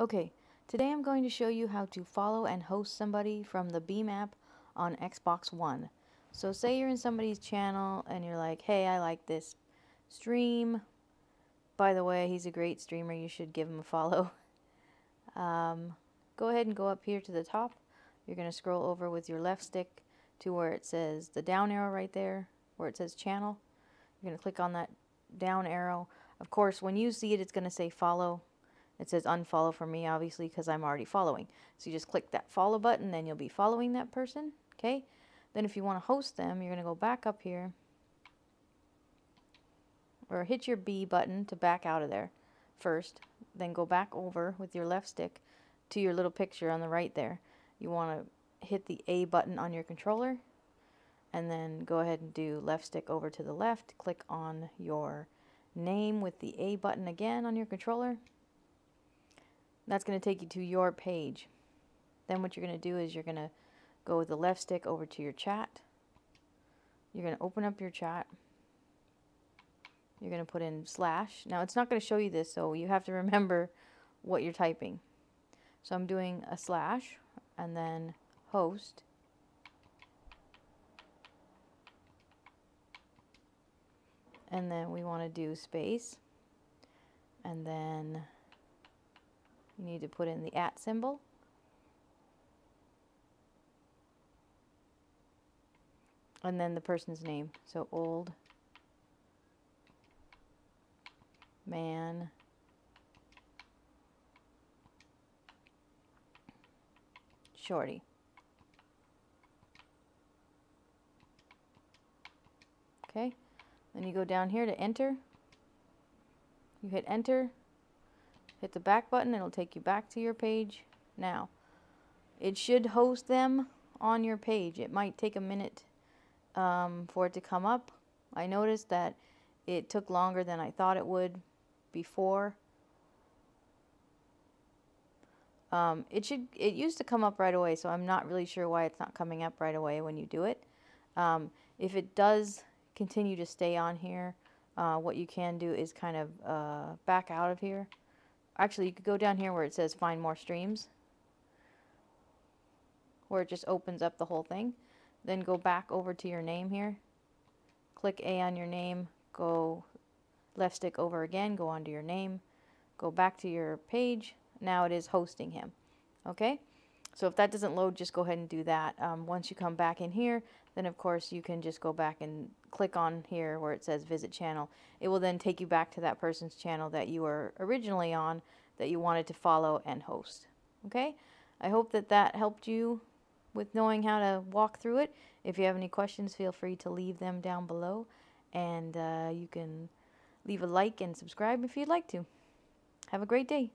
Okay, today I'm going to show you how to follow and host somebody from the Beam app on Xbox One. So say you're in somebody's channel and you're like, hey, I like this stream. By the way, he's a great streamer, you should give him a follow. Go ahead and go up here to the top. You're going to scroll over with your left stick to where it says the down arrow right there, where it says channel. You're going to click on that down arrow. Of course, when you see it, it's going to say follow. It says unfollow for me, obviously, because I'm already following. So you just click that follow button, then you'll be following that person, okay? Then if you want to host them, you're going to go back up here, or hit your B button to back out of there first, then go back over with your left stick to your little picture on the right there. You want to hit the A button on your controller, and then go ahead and do left stick over to the left, click on your name with the A button again on your controller. That's going to take you to your page. Then what you're going to do is you're going to go with the left stick over to your chat. You're going to open up your chat. You're going to put in /. Now it's not going to show you this, so you have to remember what you're typing. So I'm doing a / and then host. And then we want to do space. And then you need to put in the @ symbol. And then the person's name. So old man Shorty. Okay. Then you go down here to enter. You hit enter. Hit the back button, it'll take you back to your page. Now, it should host them on your page. It might take a minute for it to come up. I noticed that it took longer than I thought it would before. It used to come up right away, so I'm not really sure why it's not coming up right away when you do it. If it does continue to stay on here, what you can do is kind of back out of here. Actually, you could go down here where it says find more streams, where it just opens up the whole thing. Then go back over to your name here. Click A on your name. Go left stick over again. Go onto your name. Go back to your page. Now it is hosting him. Okay? So if that doesn't load, just go ahead and do that. Once you come back in here, then of course you can just go back and click on here where it says visit channel. It will then take you back to that person's channel that you were originally on that you wanted to follow and host. Okay? I hope that that helped you with knowing how to walk through it. If you have any questions, feel free to leave them down below. And you can leave a like and subscribe if you'd like to. Have a great day.